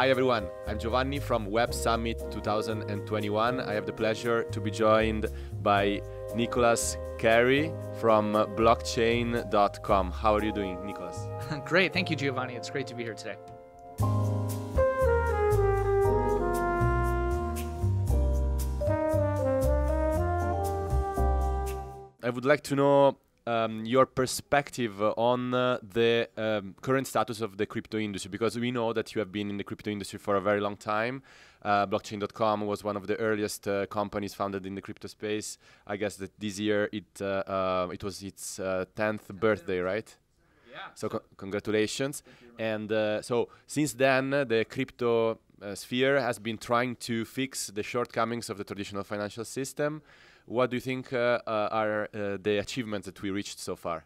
Hi everyone, I'm Giovanni from Web Summit 2021. I have the pleasure to be joined by Nicholas Carey from blockchain.com. How are you doing, Nicholas? Great, thank you, Giovanni. It's great to be here today. I would like to know your perspective on the current status of the crypto industry, because we know that you have been in the crypto industry for a very long time. Blockchain.com was one of the earliest companies founded in the crypto space. I guess that this year it was its 10th birthday, right? Yeah. So congratulations. And so since then, the crypto sphere has been trying to fix the shortcomings of the traditional financial system. What do you think are the achievements that we reached so far?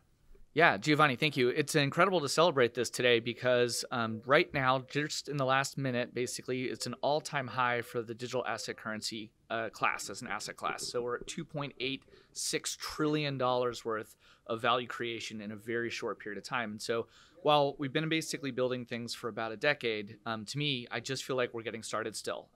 Yeah, Giovanni, thank you. It's incredible to celebrate this today because right now, just in the last minute, basically, it's an all-time high for the digital asset currency class as an asset class. So we're at $2.86 trillion worth of value creation in a very short period of time. And so while we've been basically building things for about a decade, to me, I just feel like we're getting started still.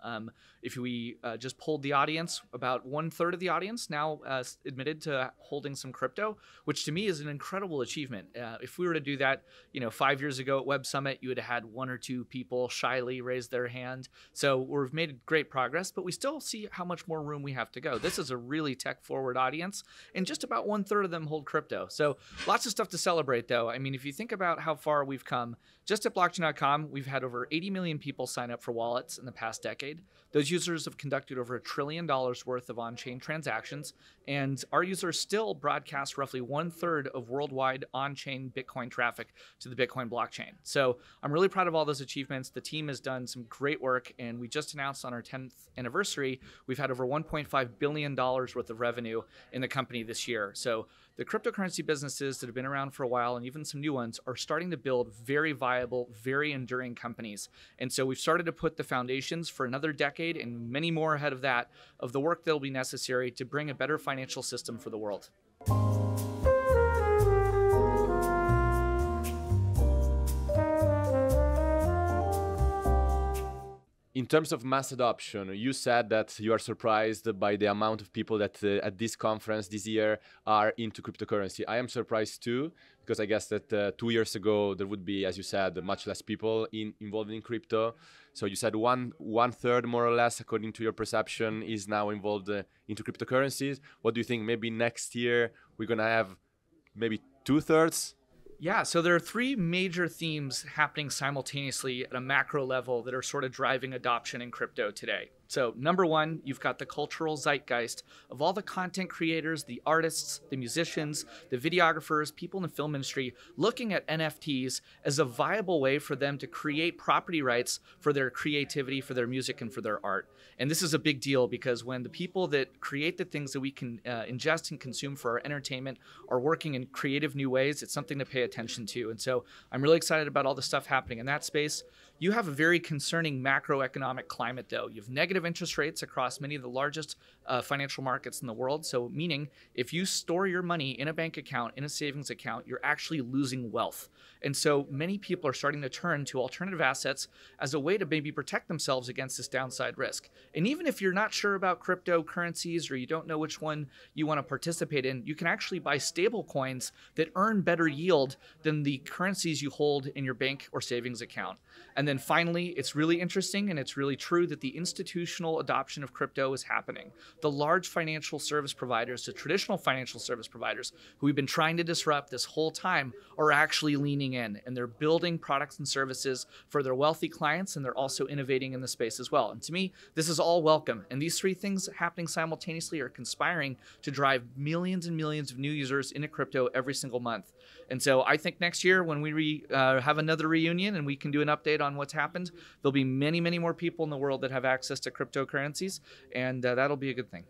If we just polled the audience, about 1/3 of the audience now admitted to holding some crypto, which to me is an incredible achievement. If we were to do that, you know, 5 years ago at Web Summit, you would have had 1 or 2 people shyly raise their hand. So we've made great progress, but we still see how much more room we have to go. This is a really tech-forward audience, and just about 1/3 of them hold crypto. So lots of stuff to celebrate, though. I mean, if you think about how far we've come. Just at blockchain.com, we've had over 80 million people sign up for wallets in the past decade. Those users have conducted over $1 trillion worth of on-chain transactions, and our users still broadcast roughly 1/3 of worldwide on-chain Bitcoin traffic to the Bitcoin blockchain. So I'm really proud of all those achievements. The team has done some great work, and we just announced on our 10th anniversary, we've had over $1.5 billion worth of revenue in the company this year. So the cryptocurrency businesses that have been around for a while, and even some new ones, are starting to build very viable, very enduring companies. And so we've started to put the foundations for another decade and many more ahead of that of the work that will be necessary to bring a better financial system for the world. In terms of mass adoption, you said that you are surprised by the amount of people that at this conference this year are into cryptocurrency. I am surprised too, because I guess that 2 years ago, there would be, as you said, much less people involved in crypto. So you said one third, more or less, according to your perception, is now involved into cryptocurrencies. What do you think? Maybe next year, we're going to have maybe 2/3? Yeah, so there are 3 major themes happening simultaneously at a macro level that are sort of driving adoption in crypto today. So number 1, you've got the cultural zeitgeist of all the content creators, the artists, the musicians, the videographers, people in the film industry, looking at NFTs as a viable way for them to create property rights for their creativity, for their music, and for their art. And this is a big deal because when the people that create the things that we can ingest and consume for our entertainment are working in creative new ways, it's something to pay attention to. And so I'm really excited about all the stuff happening in that space. You have a very concerning macroeconomic climate, though. You have negative interest rates across many of the largest financial markets in the world. So meaning if you store your money in a bank account, in a savings account, you're actually losing wealth. And so many people are starting to turn to alternative assets as a way to maybe protect themselves against this downside risk. And even if you're not sure about cryptocurrencies or you don't know which one you want to participate in, you can actually buy stable coins that earn better yield than the currencies you hold in your bank or savings account. And then finally, it's really interesting and it's really true that the institutional adoption of crypto is happening. The large financial service providers, the traditional financial service providers who we've been trying to disrupt this whole time are actually leaning in and they're building products and services for their wealthy clients and they're also innovating in the space as well. And to me, this is all welcome. And these 3 things happening simultaneously are conspiring to drive millions and millions of new users into crypto every single month. And so I think next year when we have another reunion and we can do an update on what's happened, there'll be many, many more people in the world that have access to cryptocurrencies, and that'll be a good thing.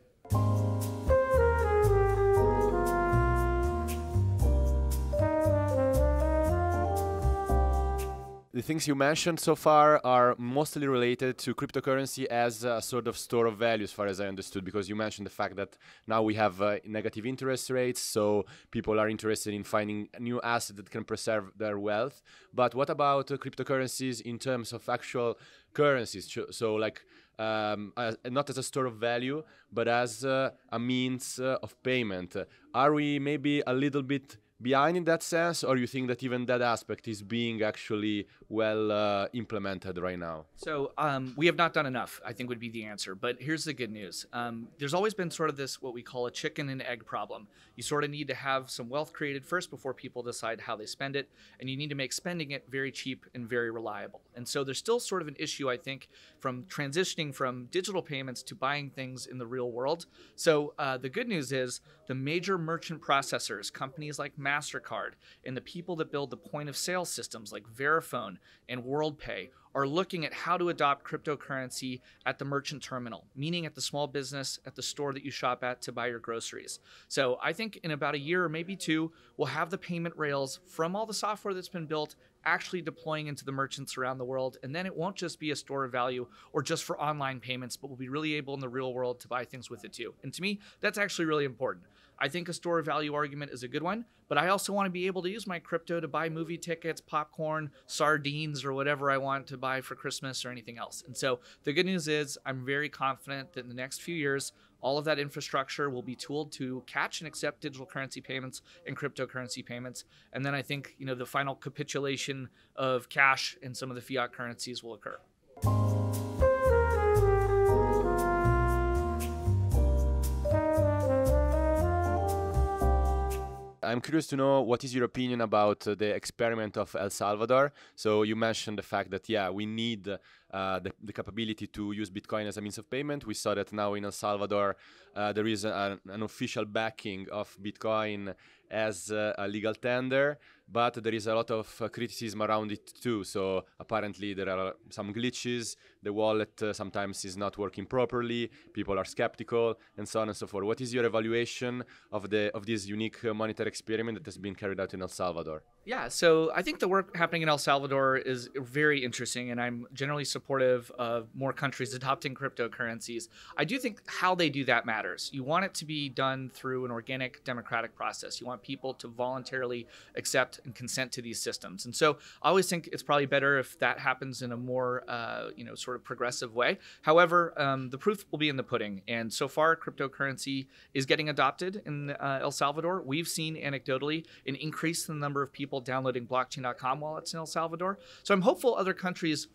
The things you mentioned so far are mostly related to cryptocurrency as a sort of store of value, as far as I understood, because you mentioned the fact that now we have negative interest rates, so people are interested in finding new assets that can preserve their wealth. But what about cryptocurrencies in terms of actual currencies? So like not as a store of value, but as a means of payment. Are we maybe a little bit behind in that sense, or you think that even that aspect is being actually well implemented right now? So we have not done enough, I think would be the answer. But here's the good news. There's always been sort of this, what we call a chicken and egg problem. You sort of need to have some wealth created first before people decide how they spend it. And you need to make spending it very cheap and very reliable. And so there's still sort of an issue, I think, from transitioning from digital payments to buying things in the real world. So the good news is the major merchant processors, companies like MasterCard, and the people that build the point of sale systems like Verifone and WorldPay are looking at how to adopt cryptocurrency at the merchant terminal, meaning at the small business, at the store that you shop at to buy your groceries. So I think in about a year or maybe two, we'll have the payment rails from all the software that's been built actually deploying into the merchants around the world. And then it won't just be a store of value or just for online payments, but we'll be really able in the real world to buy things with it too. And to me, that's actually really important. I think a store of value argument is a good one, but I also want to be able to use my crypto to buy movie tickets, popcorn, sardines, or whatever I want to buy for Christmas or anything else. And so the good news is I'm very confident that in the next few years, all of that infrastructure will be tooled to catch and accept digital currency payments and cryptocurrency payments. And then I think, you know, the final capitulation of cash and some of the fiat currencies will occur. I'm curious to know what is your opinion about the experiment of El Salvador. So you mentioned the fact that, yeah, we need the capability to use Bitcoin as a means of payment. We saw that now in El Salvador, there is an official backing of Bitcoin as a legal tender, but there is a lot of criticism around it too. So apparently there are some glitches, the wallet sometimes is not working properly, people are skeptical, and so on and so forth. What is your evaluation of this unique monetary experiment that has been carried out in El Salvador? Yeah, so I think the work happening in El Salvador is very interesting, and I'm generally supportive of more countries adopting cryptocurrencies. I do think how they do that matters. You want it to be done through an organic democratic process. You want people to voluntarily accept and consent to these systems. And so I always think it's probably better if that happens in a more, you know, sort of progressive way. However, the proof will be in the pudding. And so far, cryptocurrency is getting adopted in El Salvador. We've seen anecdotally an increase in the number of people downloading blockchain.com wallets in El Salvador. So I'm hopeful other countries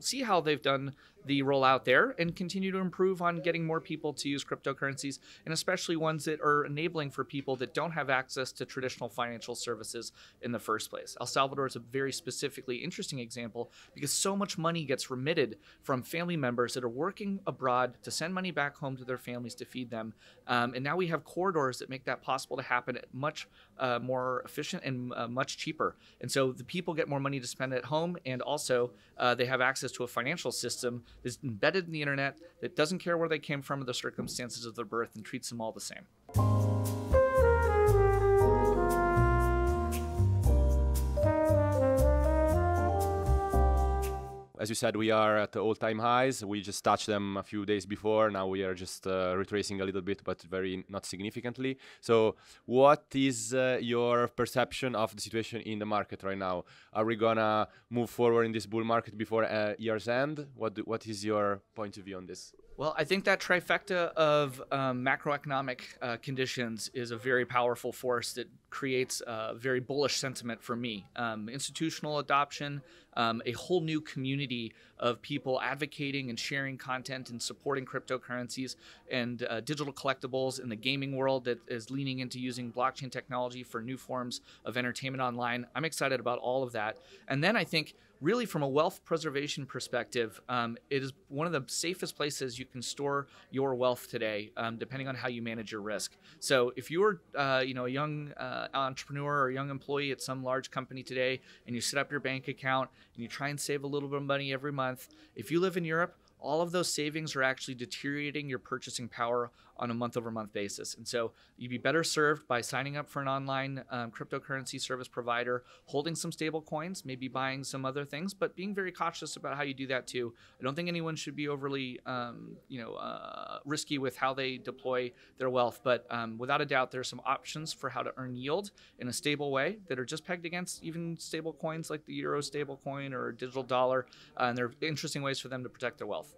see how they've done the rollout there and continue to improve on getting more people to use cryptocurrencies, and especially ones that are enabling for people that don't have access to traditional financial services in the first place. El Salvador is a very specifically interesting example because so much money gets remitted from family members that are working abroad to send money back home to their families to feed them. And now we have corridors that make that possible to happen at much more efficient and much cheaper. And so the people get more money to spend at home, and also they have access to a financial system that's embedded in the internet that doesn't care where they came from or the circumstances of their birth and treats them all the same. As you said, we are at all-time highs. We just touched them a few days before. Now we are just retracing a little bit, but very not significantly. So what is your perception of the situation in the market right now? Are we gonna move forward in this bull market before year's end? What is your point of view on this? Well, I think that trifecta of macroeconomic conditions is a very powerful force that creates a very bullish sentiment for me. Institutional adoption, a whole new community of people advocating and sharing content and supporting cryptocurrencies and digital collectibles in the gaming world that is leaning into using blockchain technology for new forms of entertainment online. I'm excited about all of that. And then I think really from a wealth preservation perspective, it is one of the safest places you can store your wealth today, depending on how you manage your risk. So if you're you know, a young entrepreneur or a young employee at some large company today, and you set up your bank account and you try and save a little bit of money every month, if you live in Europe, all of those savings are actually deteriorating your purchasing power on a month-over-month basis. And so you'd be better served by signing up for an online cryptocurrency service provider, holding some stable coins, maybe buying some other things, but being very cautious about how you do that too. I don't think anyone should be overly risky with how they deploy their wealth, but without a doubt, there's some options for how to earn yield in a stable way that are just pegged against even stable coins like the euro stable coin or digital dollar, and there are interesting ways for them to protect their wealth.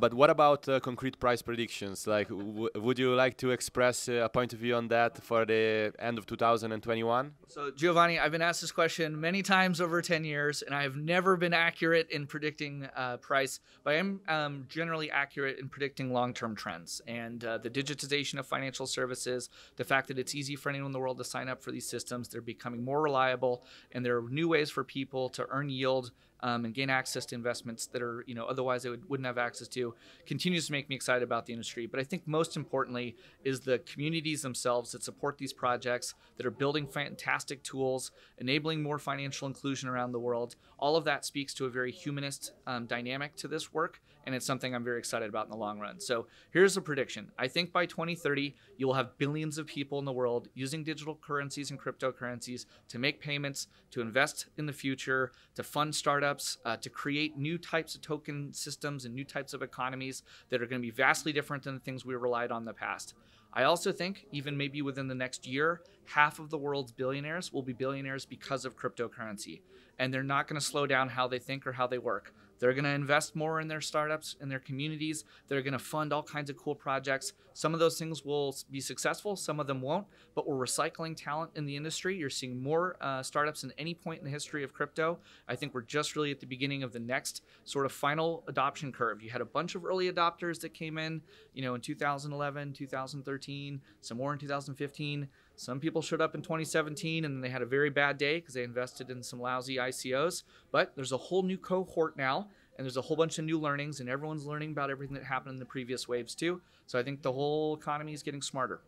But what about concrete price predictions? Like, would you like to express a point of view on that for the end of 2021? So, Giovanni, I've been asked this question many times over 10 years, and I have never been accurate in predicting price, but I am generally accurate in predicting long-term trends. And the digitization of financial services, the fact that it's easy for anyone in the world to sign up for these systems, they're becoming more reliable, and there are new ways for people to earn yield and gain access to investments that are, otherwise they wouldn't have access to, continues to make me excited about the industry. But I think most importantly is the communities themselves that support these projects, that are building fantastic tools, enabling more financial inclusion around the world. All of that speaks to a very humanist dynamic to this work, and it's something I'm very excited about in the long run. So here's a prediction. I think by 2030, you will have billions of people in the world using digital currencies and cryptocurrencies to make payments, to invest in the future, to fund startups, to create new types of token systems and new types of economies that are going to be vastly different than the things we relied on in the past. I also think even maybe within the next year, half of the world's billionaires will be billionaires because of cryptocurrency. And they're not going to slow down how they think or how they work. They're going to invest more in their startups, in their communities. They're going to fund all kinds of cool projects. Some of those things will be successful. Some of them won't. But we're recycling talent in the industry. You're seeing more startups than any point in the history of crypto. I think we're just really at the beginning of the next sort of final adoption curve. You had a bunch of early adopters that came in, in 2011, 2013, some more in 2015. Some people showed up in 2017 and they had a very bad day because they invested in some lousy ICOs, but there's a whole new cohort now and there's a whole bunch of new learnings and everyone's learning about everything that happened in the previous waves too. So I think the whole economy is getting smarter.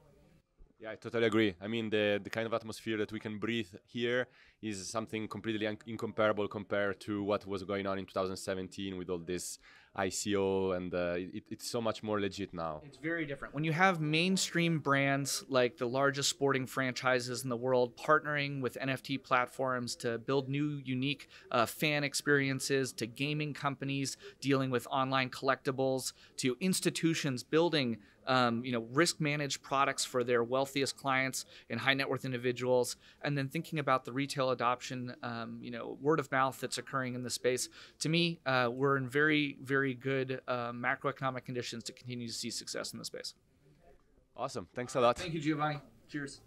Yeah, I totally agree. I mean, the kind of atmosphere that we can breathe here is something completely incomparable compared to what was going on in 2017 with all this ICO, and it's so much more legit now. It's very different. When you have mainstream brands like the largest sporting franchises in the world partnering with NFT platforms to build new, unique fan experiences, to gaming companies dealing with online collectibles, to institutions building risk managed products for their wealthiest clients and high net worth individuals, and then thinking about the retail adoption, word of mouth that's occurring in the space. To me, we're in very, very good macroeconomic conditions to continue to see success in the space. Awesome. Thanks a lot. Thank you, Giovanni. Cheers.